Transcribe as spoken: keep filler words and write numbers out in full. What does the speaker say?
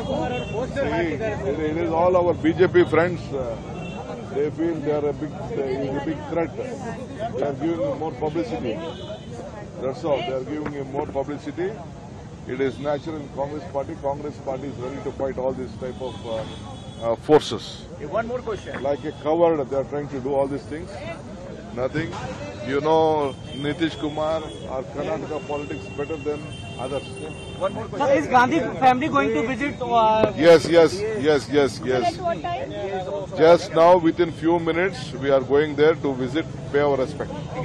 it, it is all our B J P friends. They feel they are a big, uh, a big threat. They are giving him more publicity. That's all. They are giving him more publicity. It is natural in Congress party. Congress party is ready to fight all these type of uh, uh, forces. One more question. Like a coward, they are trying to do all these things. Nothing. You know Nitish Kumar or Karnataka politics better than others. One more question. Sir, is Gandhi family going to visit? Uh, yes, yes, yes, yes, yes. Just now, within few minutes, we are going there to visit, pay our respect.